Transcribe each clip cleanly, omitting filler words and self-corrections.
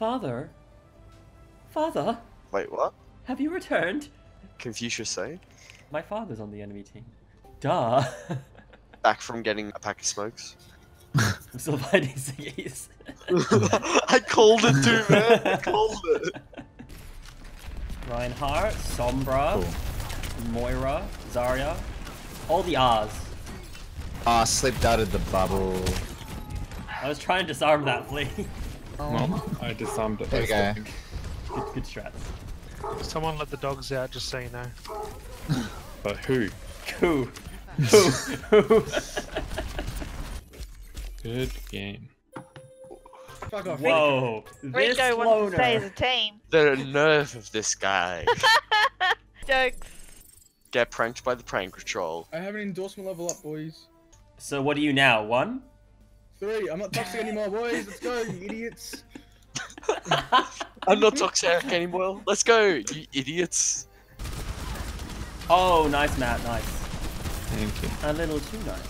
Father? Father? Wait, what? Have you returned? Confucius saying? My father's on the enemy team. Duh. Back from getting a pack of smokes. I'm still fighting Ziggy's. I called it too, man. I called it. Reinhardt, Sombra, cool. Moira, Zarya. All the R's. Ah, slipped out of the bubble. I was trying to disarm that flea. Well, I disarmed it. There we go. Good strats. Someone let the dogs out, just so you know. But who? Who? Who? Good game. Fuck off. Whoa! Rico wants to stay as a team. The nerve of this guy. Jokes. Get pranked by the prank patrol. I have an endorsement level up, boys. So what are you now? 1? 3. I'm not toxic anymore, boys. Let's go, you idiots. I'm not toxic anymore. Let's go, you idiots. Oh, nice, Matt. Nice. Thank you. A little too nice.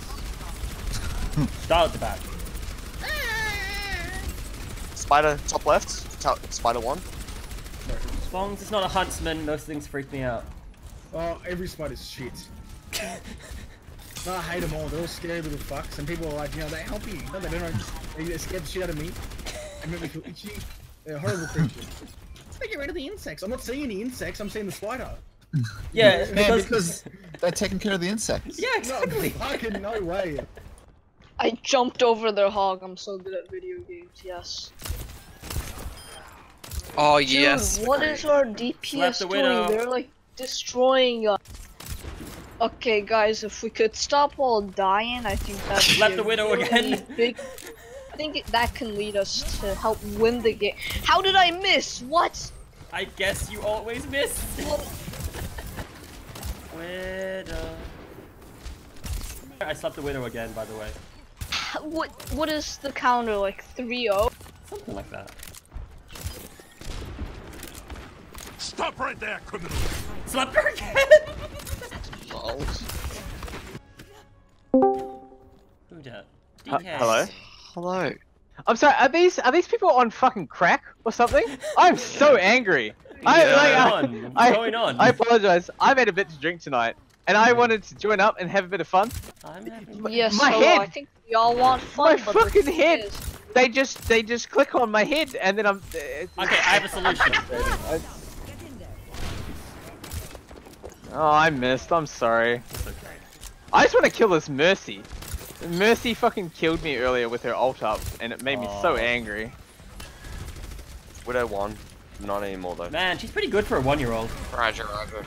Start at the back. Spider, top left. Spider 1. As long as it's not a huntsman, those things freak me out. Oh, every spider's shit. No, I hate them all. They're all scary little fucks. And people are like, you know, they help you. No, they don't. They scare the shit out of me. They make me feel itchy. They're horrible creatures. They get rid of the insects. I'm not seeing any insects. I'm seeing the spider. Yeah, because they're taking care of the insects. Yeah, exactly. No, fucking no way. I jumped over their hog. I'm so good at video games. Yes. Oh yes. Dude, what is our DPS doing? They're like destroying us. Okay, guys, if we could stop all dying, I think that left the widow really again. Big... I think that can lead us to help win the game. How did I miss? What? I guess you always miss. Widow. I slapped the widow again, by the way. What is the counter, like 3-0? Something like that. Stop right there, criminal! Slapped her again! Who dat? Hello? Hello. I'm sorry, are these people on fucking crack or something? I'm so angry. What's going on? I apologize. I've had a bit to drink tonight and I wanted to join up and have a bit of fun. I think we all want fun. My fucking head! They just click on my head and then I'm okay, I have a solution. Oh, I missed. I'm sorry. It's okay. I just want to kill this Mercy. Mercy fucking killed me earlier with her ult up, and it made me so angry. Widow won. Not anymore though. Man, she's pretty good for a 1-year-old. Roger, roger.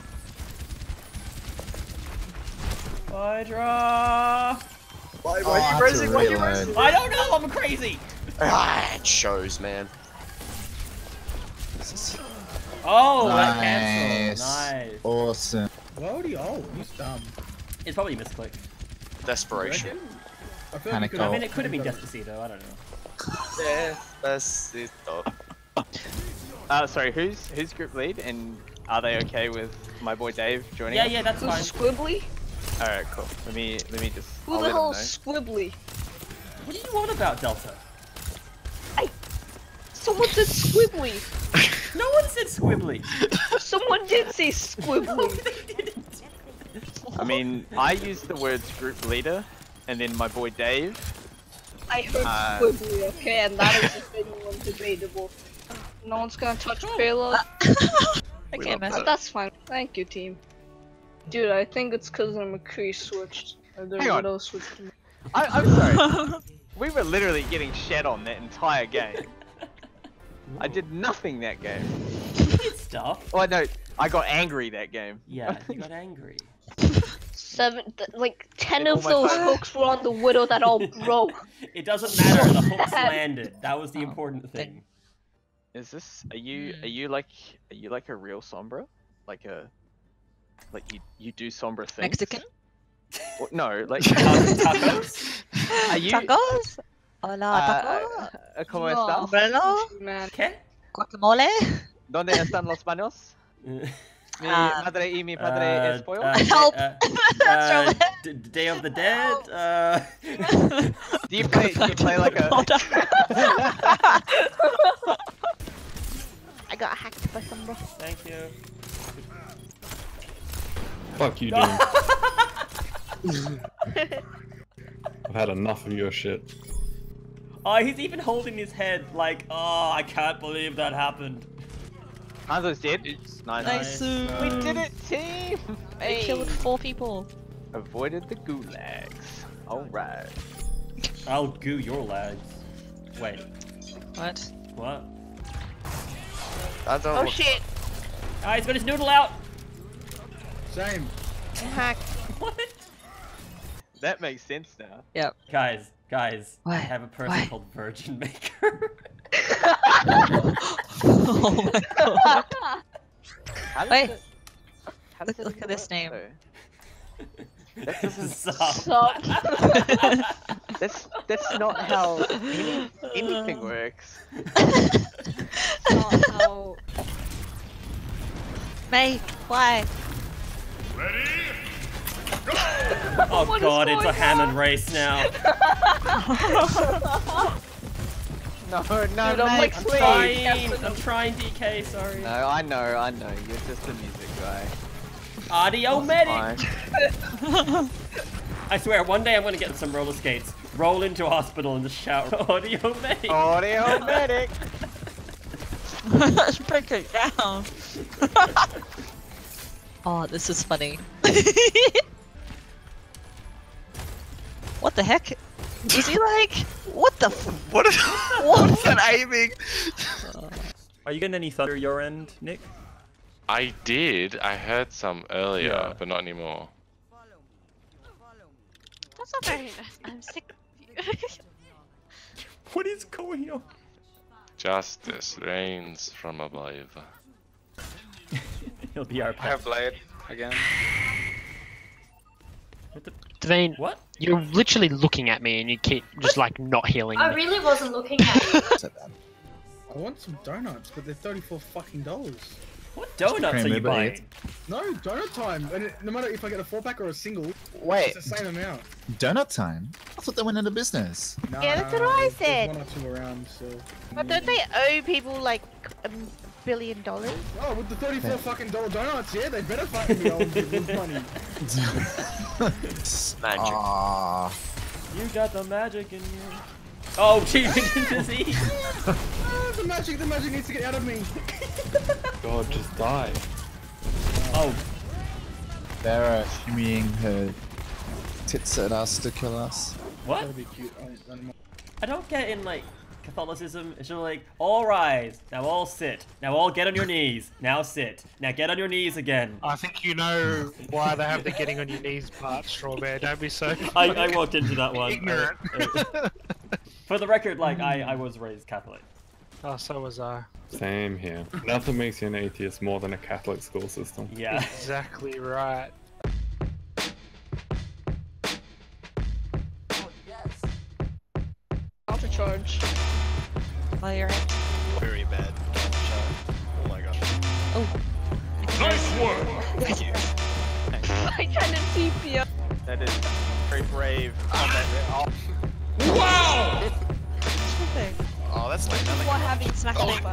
Hydra! Why are you crazy? Why are you crazy? I don't know. I'm crazy. Ah, it shows, man. Oh, nice. That cancels. Nice. Awesome. Why would he ult? He's dumb. It's probably misclick. Desperation. I mean, it could have been Despacito, I don't know. Despacito. Sorry, who's group lead? And are they okay with my boy Dave joining us? Yeah, that's fine. Squibbly? Alright, cool. Let me just... Who the hell is Squibbly? What do you want about Delta? Someone said Squibbly! No one said Squibbly! Someone did say Squibbly! No, they didn't. I mean, I used the words group leader, and then my boy Dave. I heard Squibbly, okay, and that is if anyone's debatable. No one's gonna touch payload. Okay, man, that's fine. Thank you, team. Dude, I think it's because I'm a Kree switched. I'm sorry. We were literally getting shat on that entire game. Ooh. I did nothing that game. You did stuff. Oh no, I got angry that game. Yeah, you got angry. 10 of those hooks were on the widow that all broke. It doesn't matter, the hooks landed. That was the important thing. Is this? Are you like a real Sombra? Like you do Sombra things? Mexican? Well, no, like tacos. Are you tacos? Hola, taco. ¿Cómo estás? Bueno. ¿Qué? Guacamole. ¿Dónde están los baños? Mi madre y mi padre es pollo. Help! Day of the Dead. Do you play like a? I got hacked by some bro. Thank you. Fuck you, dude. I've had enough of your shit. Oh, he's even holding his head like, oh, I can't believe that happened. Another's dead. It's nice. We did it, team! Hey. We killed 4 people. Avoided the gulags. Alright. I'll goo your lags. Wait. What? What? Oh shit! Oh, he's got his noodle out! Same. I'm hacked. What? That makes sense now. Yep. Guys, guys. What? I have a person called Virgin Maker. Oh my god. Wait. Look at this name. That's not how anything works. That's not how... May, why? Ready? Go! Oh what god, it's a Hammond race now. No, dude, I'm trying DK, sorry. No, I know. You're just a music guy. Audio medic! I swear, one day I'm gonna get some roller skates, roll into a hospital and just shout, audio medic! Audio medic! Let's break it down. Oh, this is funny. What the heck? Is he like? What the f? What is that aiming? Are you getting any thunder your end, Nick? I did. I heard some earlier, but not anymore. That's not very nice. I'm sick of you. What is going on? Justice reigns from above. He'll be our pet. I have blade again. Devine, what? You're literally looking at me and you keep just like not healing me. I really wasn't looking at you. I want some donuts, but they're $34 fucking dollars. What donuts are you buying? No, donut time. And no matter if I get a 4-pack or a single, wait, it's the same amount. Donut time? I thought they went into business. Nah, yeah, that's what I said. One or two around, so. But don't they owe people like $1 billion? Oh, with the $34 fucking dollar donuts, yeah, they better fucking be old with money. Magic. Aww. You got the magic in you. Oh, cheating disease. The magic needs to get out of me. God, just die. Oh. They're humeing her tits at us to kill us. What? That'd be cute. I don't get in like Catholicism. It's just like, all rise, now all sit, now all get on your knees, now sit, now get on your knees again. I think you know why they have the getting on your knees part, Strawbear. Don't be so. I walked into that one. Ignorant. For the record, like I was raised Catholic. Oh, so was I. Same here. Nothing makes you an atheist more than a Catholic school system. Yeah, exactly right. Oh yes. Counter charge. Fire. Very bad counter charge. Oh my gosh. Oh. Nice work. Thank you. I kind of keep you. That is pretty brave. Oh, that's it. Wow. Oh, that's like nothing. What have you smacked over?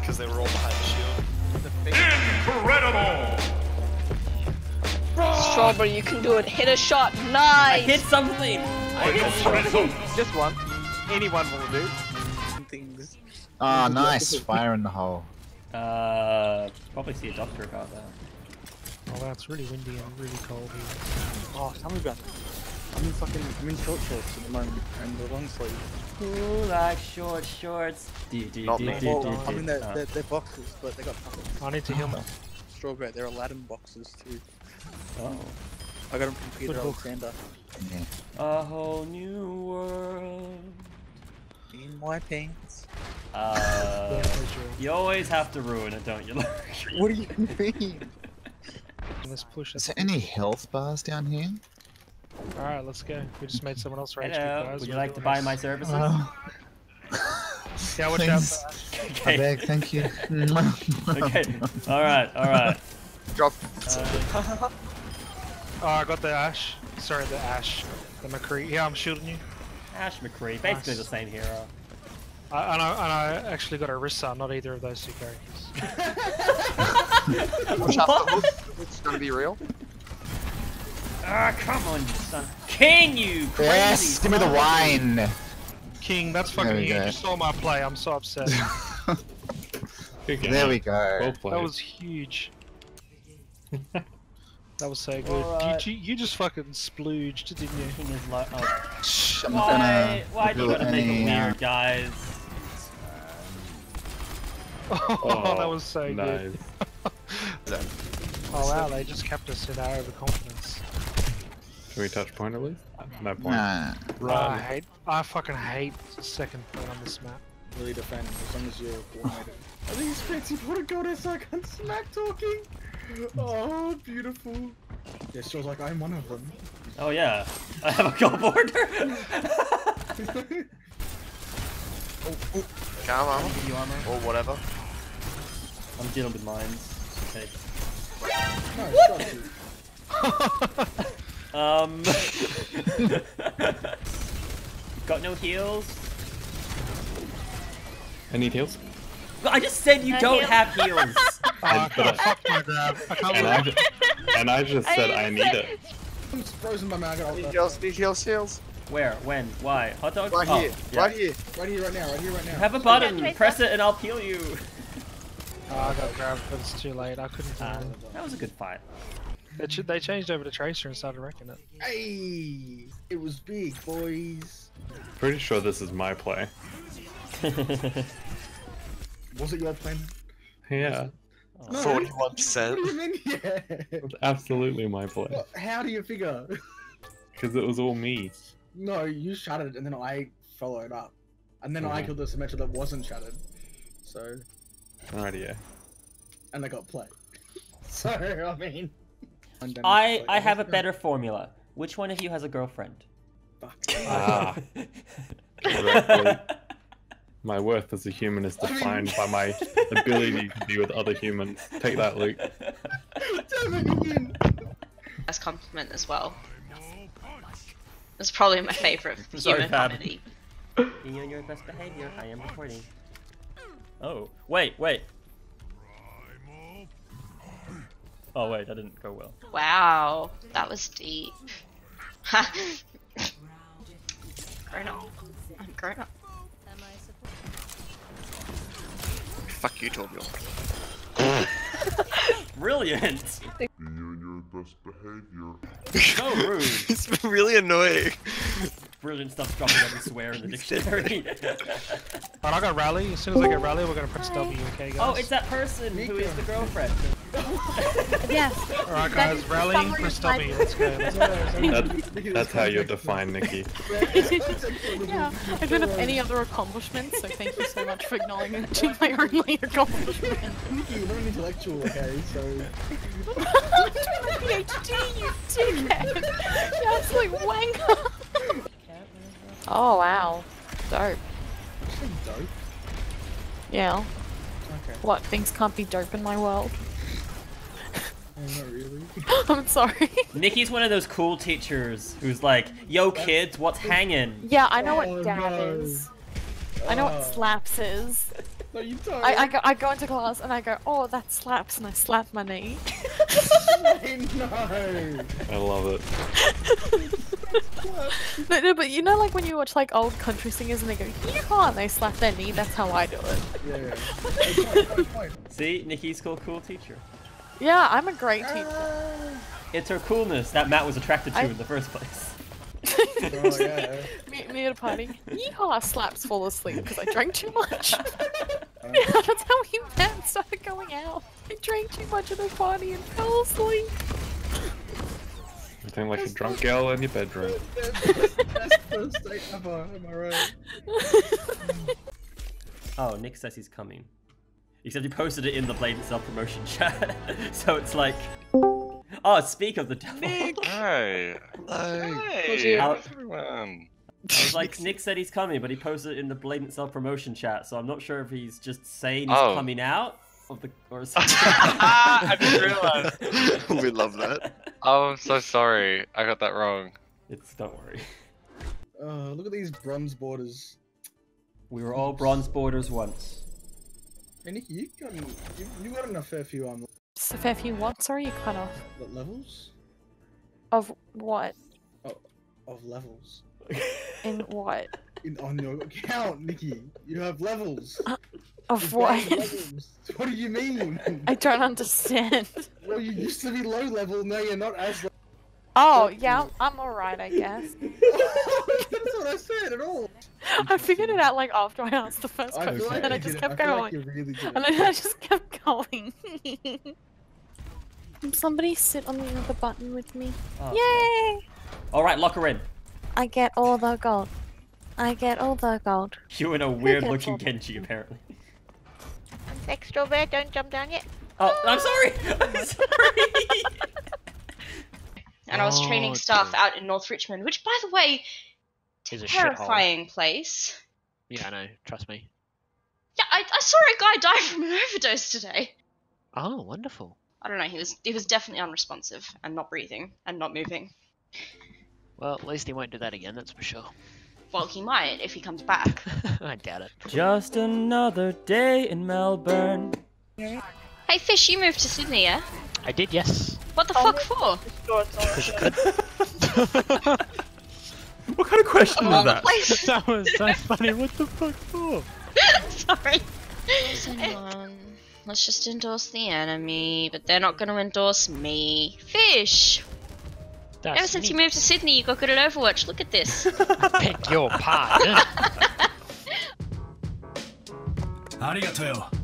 Because they were all behind the shield. Incredible! Strawberry, you can do it. Hit a shot. Nice! I hit something! I hit something! Just one. Anyone will do. Ah, nice. Fire in the hole. Probably see a doctor about that. Oh, wow, it's really windy and really cold here. Oh, tell me about that. I'm in short shorts at the moment, and the long sleeve. Ooh, like short shorts. I mean, they're boxes, but they got pockets. I need to heal myself. Strawberry, they're Aladdin boxes too. Oh. I got them from Peter Alexander. Yeah. A whole new world. In my pants. You always have to ruin it, don't you? What do you mean? Let's push. Is there any health bars down here? Alright, let's go. We just made someone else rage quit, guys. Would you like to buy my services? Yeah, watch out. Okay. I beg, thank you. Okay, alright. Drop. Oh, I got the Ash. Sorry, the Ash. The McCree. Yeah, I'm shielding you. Ash McCree, basically nice. The same hero. And I actually got Orisa, not either of those two characters. Watch out, it's gonna be real. Ah, come on, you son. Can you? Crazy yes, give me the wine. King, that's fucking huge. You saw my play, I'm so upset. There we go. Well played. That was huge. That was so good. Right. You just fucking splooged, didn't you? Like, oh. Shh, why do you gotta make it weird, guys? Oh, that was so nice. Good. Oh wow, they just kept us in our overconfidence. Can we touch point at least? No point. Nah. Right. I fucking hate second point on this map. Really defend as long as you're coordinated. I think it's fancy for a goddess like I'm smack talking. Oh, beautiful. Yeah, she was like, I'm one of them. Oh yeah, I have a goal board. Oh. Calm armor. Or whatever. I'm dealing with mines. Okay. No, what? Got no heals. I need heals. I just said you don't have heals. And I just said I need it. I'm frozen by my god. Need heals. Where? When? Why? Hot dog? Right here. Yeah. Right here. Right here. Right now. Right here. Right now. Have a button. Press it, and I'll heal you. Oh, I got grabbed, but it's too late. I couldn't. That was a good fight. They changed over to Tracer and started wrecking it. Hey, it was big, boys. Pretty sure this is my play. Was it your plan? Yeah. 41%. What do you mean? Yeah. It's absolutely my play. How do you figure? Because it was all me. No, you shuttered and then I followed up. And then I killed the Symmetra that wasn't shuttered. So. Alrighty, yeah. And I got played. So, I mean. I have a better formula. Which one of you has a girlfriend? Fuck. Ah. Exactly. My worth as a human is defined by my ability to be with other humans. Take that, Luke. As compliment as well. That's probably my favorite human comedy. Being on your best behavior, I am recording. Oh, wait. Oh wait, that didn't go well. Wow, that was deep. Grown up. I'm grown up. Fuck you, Torbjorn. Brilliant! Be on your best behavior. So rude. It's really annoying. Brilliant stuff dropping every swear in the dictionary. But I got rally. As soon as I get rally, we're gonna press W, okay guys? Oh, it's that person who is the girlfriend. Yes. Alright guys, rally, press W, let's go. That's how you define Nikki. Yeah, I don't have any other accomplishments, so thank you so much for acknowledging my only accomplishment. Nikki, you're an intellectual, okay, so... I'm doing a PhD, you dickhead! Yeah, it's like wanker! Oh wow, dope. Dope? Yeah. Okay. What, things can't be dope in my world? Not really. I'm sorry. Nikki's one of those cool teachers who's like, yo kids, what's hanging? Yeah, I know what dab is. I know what slaps is. No, you don't. I go into class and I go, oh, that slaps, and I slap my knee. No. I love it. No, but you know, like when you watch like old country singers and they go, yeehaw, and they slap their knee. That's how I do it. Yeah. See, Nikki's cool teacher. Yeah, I'm a great teacher. It's her coolness that Matt was attracted to in the first place. Oh, yeah. Me at a party. Yeehaw, slaps fall asleep because I drank too much. Yeah, that's how we met and started going out. I drank too much at a party and fell asleep. You're like a drunk girl in your bedroom. That's the best date ever, am I right? Oh, Nick says he's coming. Except he posted it in the Blade and Self-Promotion chat. So it's like... Oh, speak of the devil. Nick! Hi. Hello. Hey, everyone. I was like, Nick said he's coming, but he posted it in the blatant self-promotion chat, so I'm not sure if he's just saying he's coming out of the or something. I didn't realize. We love that. Oh, I'm so sorry. I got that wrong. Don't worry. Look at these bronze borders. We were all bronze borders once. Hey, Nikki, you got enough fair few on. So fair few what? Sorry, you cut off. What levels? Of what? Oh, of levels. In what? In, on your account, Nikki. You have levels. Of what? Levels. What do you mean? I don't understand. Well, you used to be low level, now you're not as low. Oh, yeah, I'm alright, I guess. That's what I said at all. I figured it out like after I asked the first question, like, and I just kept going. Like really and I just kept going. Can somebody sit on the other button with me? Oh. Yay! Alright, lock her in. I get all the gold. I get all the gold. You and a weird looking Genji, apparently. I'm sexed over, don't jump down yet. Oh, I'm sorry! I'm sorry! And I was training staff out in North Richmond, which, by the way, is a terrifying place. Yeah, I know. Trust me. Yeah, I saw a guy die from an overdose today. Oh, wonderful. I don't know. He was definitely unresponsive and not breathing and not moving. Well, at least he won't do that again. That's for sure. Well, he might if he comes back. I doubt it. Just another day in Melbourne. Hey, Fish, you moved to Sydney, yeah? I did, yes. What the fuck for? Because you could. What kind of question is that? That was so funny. What the fuck for? Sorry. Let's just endorse the enemy, but they're not going to endorse me. Fish! That's ever since you moved to Sydney, you got good at Overwatch. Look at this. Pick your pardon. Arigato.